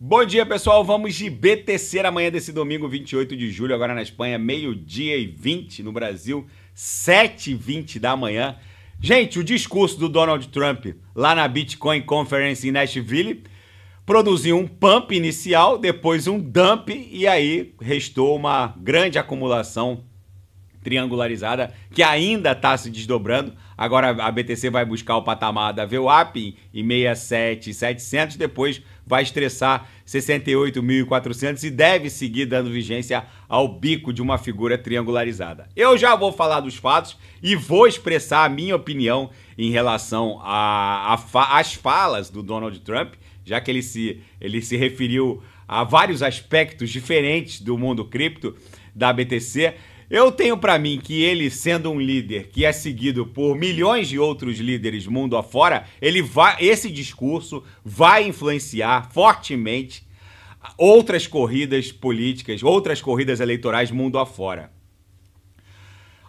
Bom dia, pessoal. Vamos de BTC na manhã desse domingo, 28 de julho, agora na Espanha, 12:20, no Brasil, 7:20 da manhã. Gente, o discurso do Donald Trump lá na Bitcoin Conference em Nashville produziu um pump inicial, depois um dump e aí restou uma grande acumulação triangularizada que ainda está se desdobrando. Agora a BTC vai buscar o patamar da VWAP em 67.700, depois vai estressar 68.400 e deve seguir dando vigência ao bico de uma figura triangularizada. Eu já vou falar dos fatos e vou expressar a minha opinião em relação às falas do Donald Trump, já que ele se referiu a vários aspectos diferentes do mundo cripto, da BTC. Eu tenho para mim que ele, sendo um líder que é seguido por milhões de outros líderes mundo afora, esse discurso vai influenciar fortemente outras corridas políticas, outras corridas eleitorais mundo afora.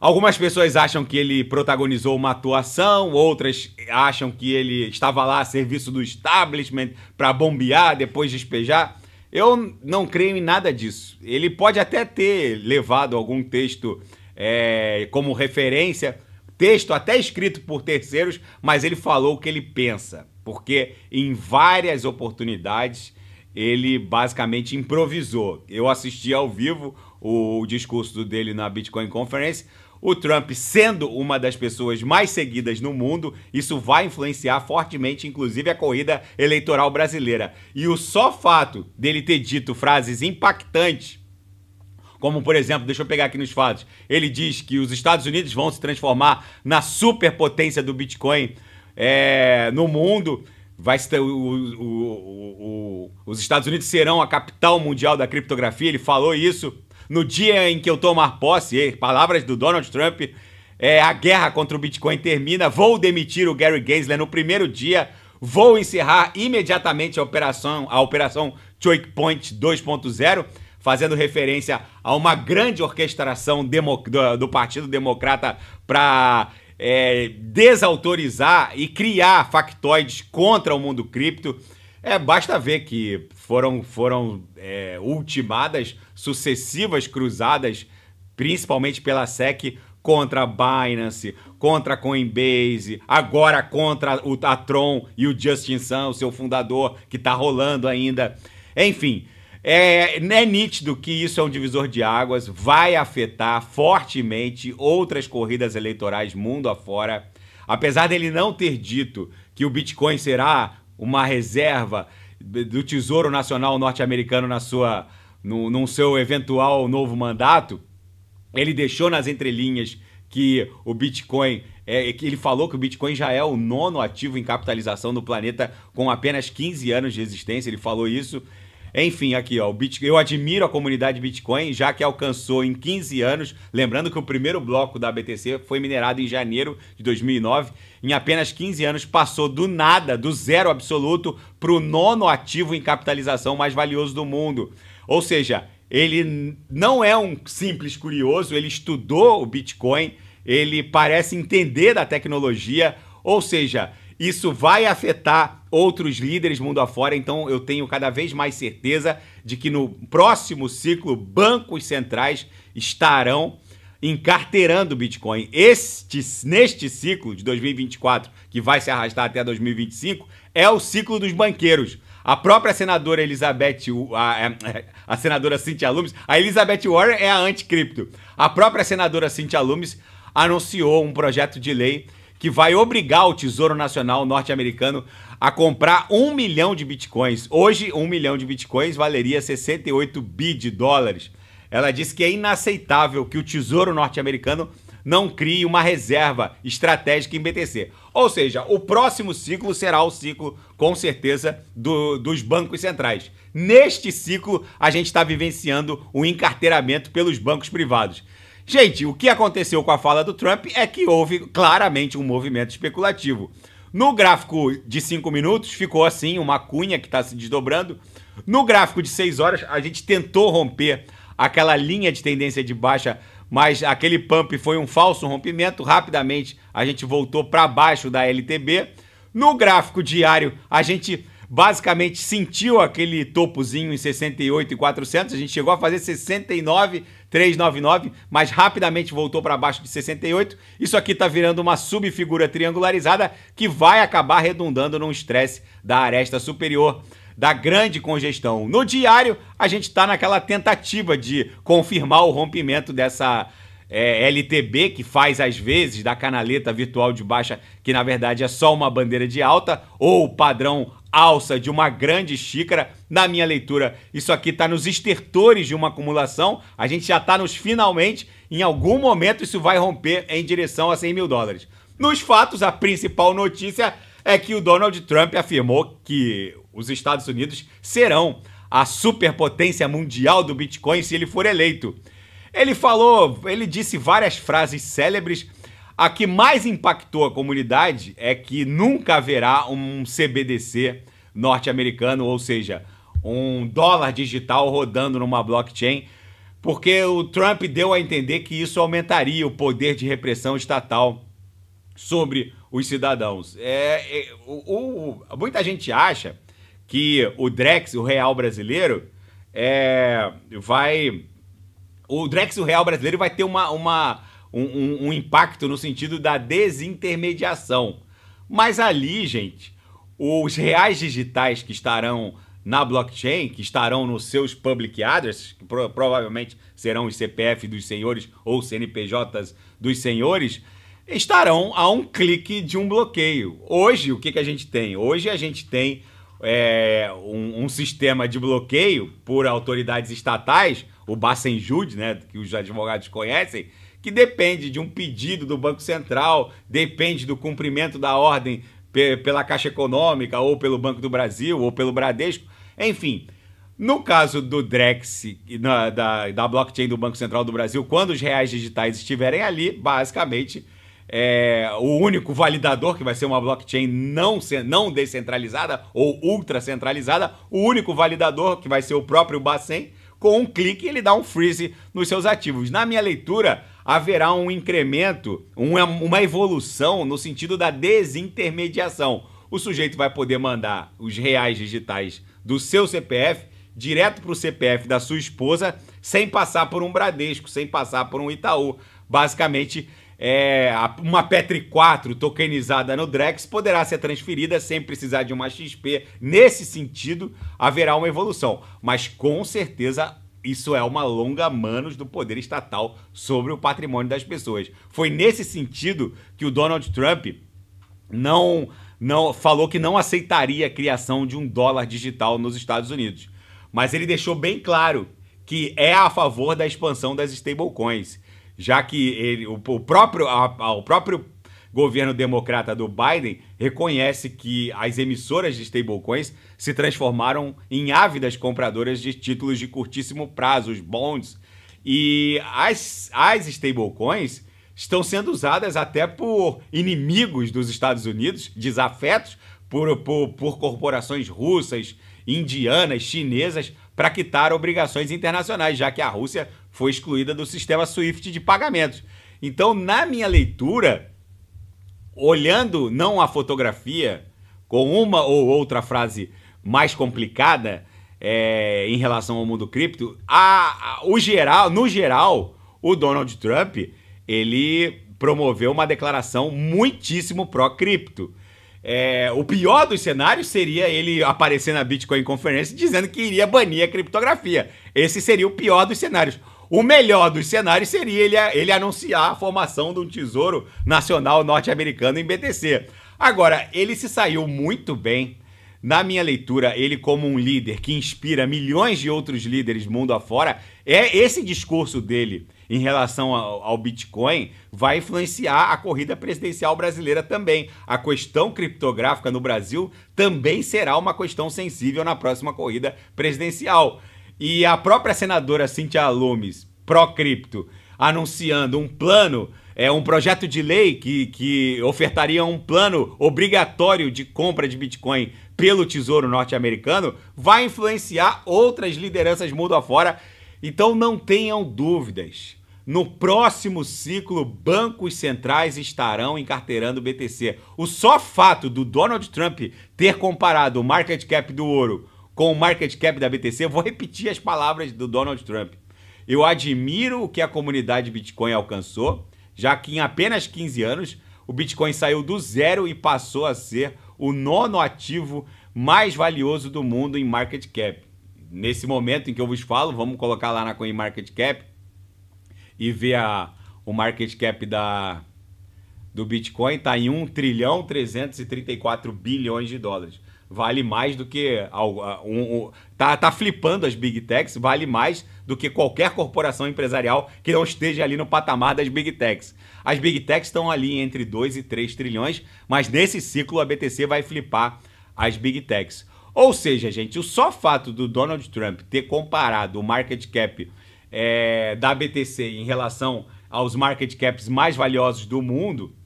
Algumas pessoas acham que ele protagonizou uma atuação, outras acham que ele estava lá a serviço do establishment para bombear, depois despejar. Eu não creio em nada disso. Ele pode até ter levado algum texto como referência, texto até escrito por terceiros, mas ele falou o que ele pensa, porque em várias oportunidades ele basicamente improvisou. Eu assisti ao vivo o discurso dele na Bitcoin Conference. O Trump, sendo uma das pessoas mais seguidas no mundo, isso vai influenciar fortemente, inclusive, a corrida eleitoral brasileira. E o só fato dele ter dito frases impactantes, como, por exemplo, deixa eu pegar aqui nos fatos, ele diz que os Estados Unidos vão se transformar na superpotência do Bitcoin no mundo. Os Estados Unidos serão a capital mundial da criptografia, ele falou isso. No dia em que eu tomar posse, palavras do Donald Trump, a guerra contra o Bitcoin termina, vou demitir o Gary Gensler no primeiro dia, vou encerrar imediatamente a operação Checkpoint 2.0, fazendo referência a uma grande orquestração do Partido Democrata para desautorizar e criar factoides contra o mundo cripto. Basta ver que foram ultimadas sucessivas cruzadas, principalmente pela SEC, contra a Binance, contra a Coinbase, agora contra a Tron e o Justin Sun, o seu fundador, que está rolando ainda. Enfim, é nítido que isso é um divisor de águas, vai afetar fortemente outras corridas eleitorais mundo afora. Apesar dele não ter dito que o Bitcoin será uma reserva do Tesouro Nacional norte-americano no seu eventual novo mandato, ele deixou nas entrelinhas que o Bitcoin, ele falou que o Bitcoin já é o 9º ativo em capitalização do planeta com apenas 15 anos de existência, ele falou isso. Enfim, aqui ó, eu admiro a comunidade Bitcoin, já que alcançou em 15 anos, lembrando que o primeiro bloco da BTC foi minerado em janeiro de 2009, em apenas 15 anos passou do nada, do zero absoluto, para o 9º ativo em capitalização mais valioso do mundo. Ou seja, ele não é um simples curioso, ele estudou o Bitcoin, ele parece entender da tecnologia, ou seja, isso vai afetar outros líderes mundo afora, então eu tenho cada vez mais certeza de que no próximo ciclo bancos centrais estarão encarteirando o Bitcoin. Neste ciclo de 2024, que vai se arrastar até 2025, é o ciclo dos banqueiros. A própria senadora a senadora Cynthia Lummis, a Elizabeth Warren é a anticripto. A própria senadora Cynthia Lummis anunciou um projeto de lei que vai obrigar o Tesouro Nacional norte-americano a comprar 1 milhão de bitcoins. Hoje, 1 milhão de bitcoins valeria 68 bi de dólares. Ela disse que é inaceitável que o Tesouro norte-americano não crie uma reserva estratégica em BTC. Ou seja, o próximo ciclo será o ciclo, com certeza, dos bancos centrais. Neste ciclo, a gente está vivenciando o encarteiramento pelos bancos privados. Gente, o que aconteceu com a fala do Trump é que houve claramente um movimento especulativo. No gráfico de 5 minutos, ficou assim, uma cunha que está se desdobrando. No gráfico de 6 horas, a gente tentou romper aquela linha de tendência de baixa, mas aquele pump foi um falso rompimento. Rapidamente, a gente voltou para baixo da LTB. No gráfico diário, a gente basicamente sentiu aquele topozinho em 68.400, a gente chegou a fazer 69.399, mas rapidamente voltou para baixo de 68. Isso aqui está virando uma subfigura triangularizada que vai acabar redundando num estresse da aresta superior da grande congestão. No diário, a gente está naquela tentativa de confirmar o rompimento dessa LTB, que faz às vezes da canaleta virtual de baixa, que na verdade é só uma bandeira de alta, ou o padrão alça de uma grande xícara. Na minha leitura, isso aqui está nos estertores de uma acumulação, a gente já está nos finalmente, em algum momento isso vai romper em direção a 100 mil dólares. Nos fatos, a principal notícia é que o Donald Trump afirmou que os Estados Unidos serão a superpotência mundial do Bitcoin se ele for eleito. Ele falou, ele disse várias frases célebres. A que mais impactou a comunidade é que nunca haverá um CBDC norte-americano, ou seja, um dólar digital rodando numa blockchain, porque o Trump deu a entender que isso aumentaria o poder de repressão estatal sobre os cidadãos. Muita gente acha que o Drex, o real brasileiro, vai ter um impacto no sentido da desintermediação. Mas ali, gente, os reais digitais que estarão na blockchain, que estarão nos seus public addresses, que provavelmente serão os CPF dos senhores ou CNPJs dos senhores, estarão a um clique de um bloqueio. Hoje, o que que a gente tem? Hoje a gente tem um sistema de bloqueio por autoridades estatais, o Bacen Jud, né, que os advogados conhecem, que depende de um pedido do Banco Central, depende do cumprimento da ordem pela Caixa Econômica ou pelo Banco do Brasil ou pelo Bradesco. Enfim, no caso do Drex, da blockchain do Banco Central do Brasil, quando os reais digitais estiverem ali, basicamente, o único validador, que vai ser uma blockchain não descentralizada ou ultracentralizada, o único validador, que vai ser o próprio Bacen, com um clique ele dá um freeze nos seus ativos. Na minha leitura, haverá um incremento, uma evolução no sentido da desintermediação. O sujeito vai poder mandar os reais digitais do seu CPF direto para o CPF da sua esposa, sem passar por um Bradesco, sem passar por um Itaú. Basicamente, uma PETR4 tokenizada no Drex poderá ser transferida sem precisar de uma XP. Nesse sentido, haverá uma evolução, mas com certeza isso é uma longa manos do poder estatal sobre o patrimônio das pessoas. Foi nesse sentido que o Donald Trump falou que não aceitaria a criação de um dólar digital nos Estados Unidos, mas ele deixou bem claro que é a favor da expansão das stablecoins, já que o próprio governo democrata do Biden reconhece que as emissoras de stablecoins se transformaram em ávidas compradoras de títulos de curtíssimo prazo, os bonds, e as stablecoins estão sendo usadas até por inimigos dos Estados Unidos, desafetos por corporações russas, indianas, chinesas, para quitar obrigações internacionais, já que a Rússia foi excluída do sistema Swift de pagamentos. Então, na minha leitura, olhando não a fotografia, com uma ou outra frase mais complicada em relação ao mundo cripto, no geral, o Donald Trump ele promoveu uma declaração muitíssimo pró-cripto. O pior dos cenários seria ele aparecer na Bitcoin Conference dizendo que iria banir a criptografia. Esse seria o pior dos cenários. O melhor dos cenários seria ele anunciar a formação de um tesouro nacional norte-americano em BTC. Agora, ele se saiu muito bem. Na minha leitura, ele como um líder que inspira milhões de outros líderes mundo afora, esse discurso dele em relação ao Bitcoin vai influenciar a corrida presidencial brasileira também. A questão criptográfica no Brasil também será uma questão sensível na próxima corrida presidencial. E a própria senadora Cynthia Lummis, pró-cripto, anunciando um plano, um projeto de lei que ofertaria um plano obrigatório de compra de Bitcoin pelo Tesouro norte-americano, vai influenciar outras lideranças mundo afora. Então não tenham dúvidas. No próximo ciclo, bancos centrais estarão encarteirando o BTC. O só fato do Donald Trump ter comparado o market cap do ouro com o market cap da BTC, vou repetir as palavras do Donald Trump. Eu admiro o que a comunidade Bitcoin alcançou, já que em apenas 15 anos o Bitcoin saiu do zero e passou a ser o nono ativo mais valioso do mundo em market cap. Nesse momento em que eu vos falo, vamos colocar lá na CoinMarketCap e ver o market cap do Bitcoin está em 1,334 trilhões de dólares. Vale mais do que... Tá flipando as Big Techs, vale mais do que qualquer corporação empresarial que não esteja ali no patamar das Big Techs. As Big Techs estão ali entre 2 e 3 trilhões, mas nesse ciclo a BTC vai flipar as Big Techs. Ou seja, gente, o só fato do Donald Trump ter comparado o market cap da BTC em relação aos market caps mais valiosos do mundo...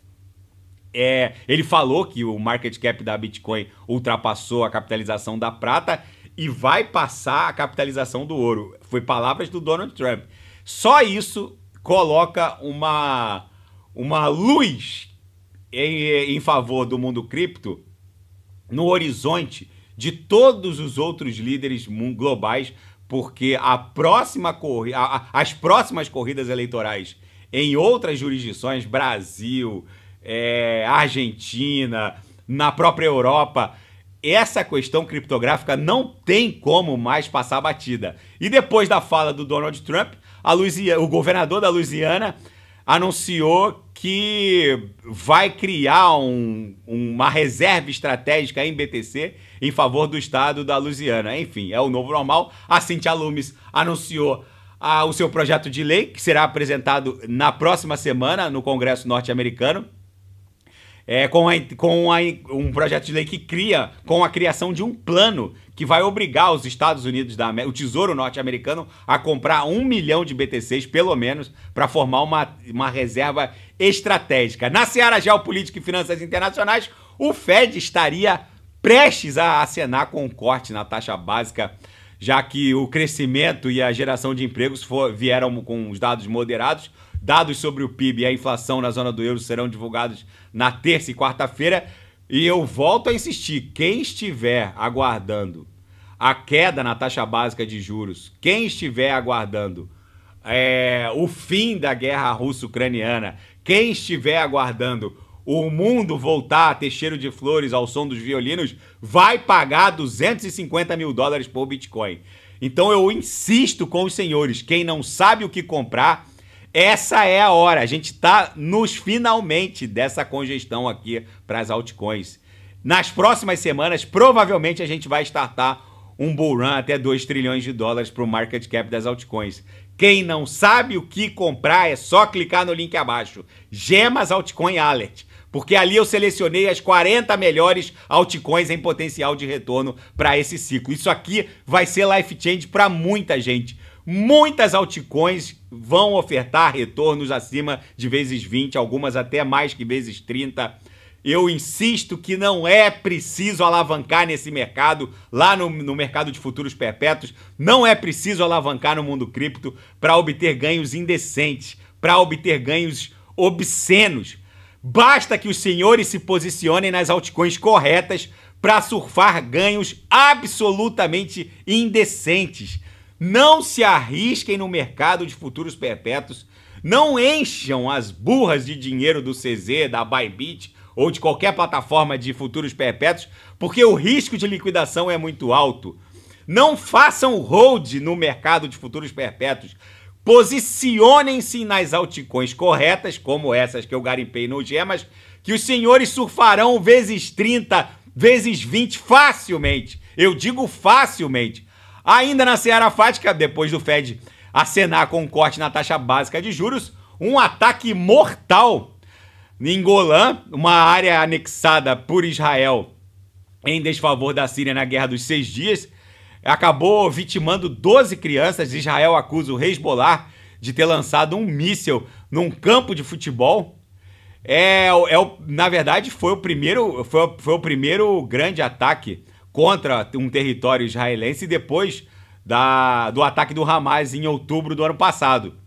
ele falou que o market cap da Bitcoin ultrapassou a capitalização da prata e vai passar a capitalização do ouro. Foi palavras do Donald Trump. Só isso coloca uma luz em favor do mundo cripto no horizonte de todos os outros líderes globais, porque as próximas corridas eleitorais em outras jurisdições, Brasil... Argentina, na própria Europa, essa questão criptográfica não tem como mais passar batida. E depois da fala do Donald Trump, o governador da Louisiana anunciou que vai criar uma reserva estratégica em BTC em favor do estado da Louisiana. Enfim, é o novo normal. A Cynthia Lummis anunciou o seu projeto de lei, que será apresentado na próxima semana no Congresso norte-americano. Um projeto de lei que com a criação de um plano que vai obrigar os Estados Unidos da América, o Tesouro norte-americano, a comprar 1 milhão de BTCs, pelo menos, para formar uma reserva estratégica. Na seara geopolítica e finanças internacionais, o Fed estaria prestes a acenar com um corte na taxa básica, já que o crescimento e a geração de empregos vieram com os dados moderados. Dados sobre o PIB e a inflação na zona do euro serão divulgados na terça e quarta-feira. E eu volto a insistir, quem estiver aguardando a queda na taxa básica de juros, quem estiver aguardando o fim da guerra russo-ucraniana, quem estiver aguardando o mundo voltar a ter cheiro de flores ao som dos violinos, vai pagar 250 mil dólares por Bitcoin. Então eu insisto com os senhores, quem não sabe o que comprar... Essa é a hora, a gente está nos finalmente dessa congestão aqui para as altcoins. Nas próximas semanas, provavelmente a gente vai startar um bull run até 2 trilhões de dólares para o market cap das altcoins. Quem não sabe o que comprar é só clicar no link abaixo, Gemas Altcoin Alert, porque ali eu selecionei as 40 melhores altcoins em potencial de retorno para esse ciclo. Isso aqui vai ser life change para muita gente. Muitas altcoins vão ofertar retornos acima de vezes 20, algumas até mais que vezes 30. Eu insisto que não é preciso alavancar nesse mercado, lá no mercado de futuros perpétuos, não é preciso alavancar no mundo cripto para obter ganhos indecentes, para obter ganhos obscenos. Basta que os senhores se posicionem nas altcoins corretas para surfar ganhos absolutamente indecentes. Não se arrisquem no mercado de futuros perpétuos, não encham as burras de dinheiro do CZ, da Bybit ou de qualquer plataforma de futuros perpétuos, porque o risco de liquidação é muito alto. Não façam hold no mercado de futuros perpétuos. Posicionem-se nas altcoins corretas, como essas que eu garimpei no Gemas, que os senhores surfarão vezes 30, vezes 20 facilmente. Eu digo facilmente. Ainda na seara fática, depois do Fed acenar com um corte na taxa básica de juros, um ataque mortal em Golã, uma área anexada por Israel em desfavor da Síria na Guerra dos 6 Dias, acabou vitimando 12 crianças. Israel acusa o Hezbollah de ter lançado um míssil num campo de futebol. Na verdade, foi o primeiro grande ataque contra um território israelense depois do ataque do Hamas em outubro do ano passado.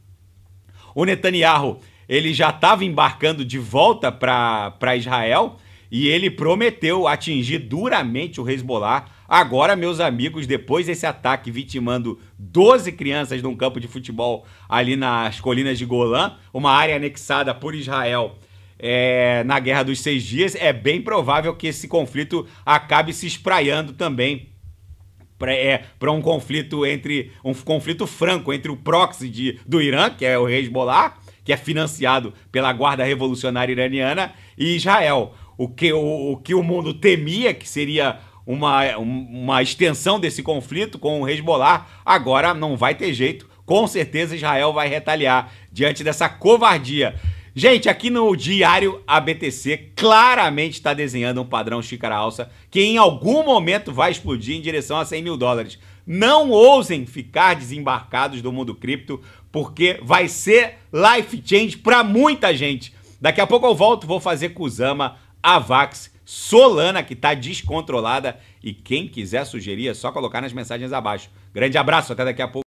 O Netanyahu, ele já estava embarcando de volta para Israel e ele prometeu atingir duramente o Hezbollah. Agora, meus amigos, depois desse ataque vitimando 12 crianças num campo de futebol ali nas colinas de Golã, uma área anexada por Israel na Guerra dos Seis Dias, é bem provável que esse conflito acabe se espraiando também para um conflito franco entre o proxy do Irã, que é o Hezbollah, que é financiado pela Guarda Revolucionária Iraniana, e Israel. O que o mundo temia, que seria uma extensão desse conflito com o Hezbollah, agora não vai ter jeito. Com certeza Israel vai retaliar diante dessa covardia. Gente, aqui no diário ABTC claramente está desenhando um padrão xícara alça que em algum momento vai explodir em direção a 100 mil dólares. Não ousem ficar desembarcados do mundo cripto, porque vai ser life change para muita gente. Daqui a pouco eu volto, vou fazer Kusama, Avax, Solana, que está descontrolada, e quem quiser sugerir é só colocar nas mensagens abaixo. Grande abraço, até daqui a pouco.